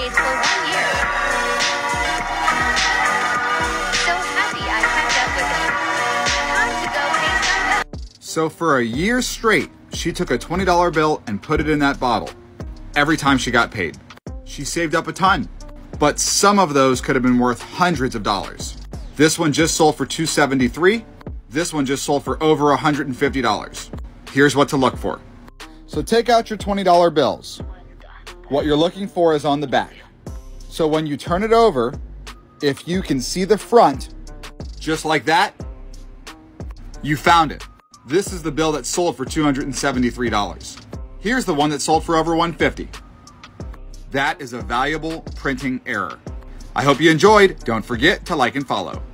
paid for 1 year. So happy I kept up with it. Time to go pay some bills. So for a year straight, she took a $20 bill and put it in that bottle. Every time she got paid, she saved up a ton. But some of those could have been worth hundreds of dollars. This one just sold for $273. This one just sold for over $150. Here's what to look for. So take out your $20 bills. What you're looking for is on the back. So when you turn it over, if you can see the front, just like that, you found it. This is the bill that sold for $273. Here's the one that sold for over $150. That is a valuable printing error. I hope you enjoyed. Don't forget to like and follow.